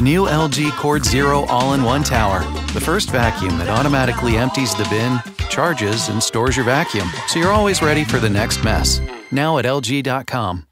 The new LG CordZero all-in-one tower. The first vacuum that automatically empties the bin, charges, and stores your vacuum, so you're always ready for the next mess. Now at LG.com.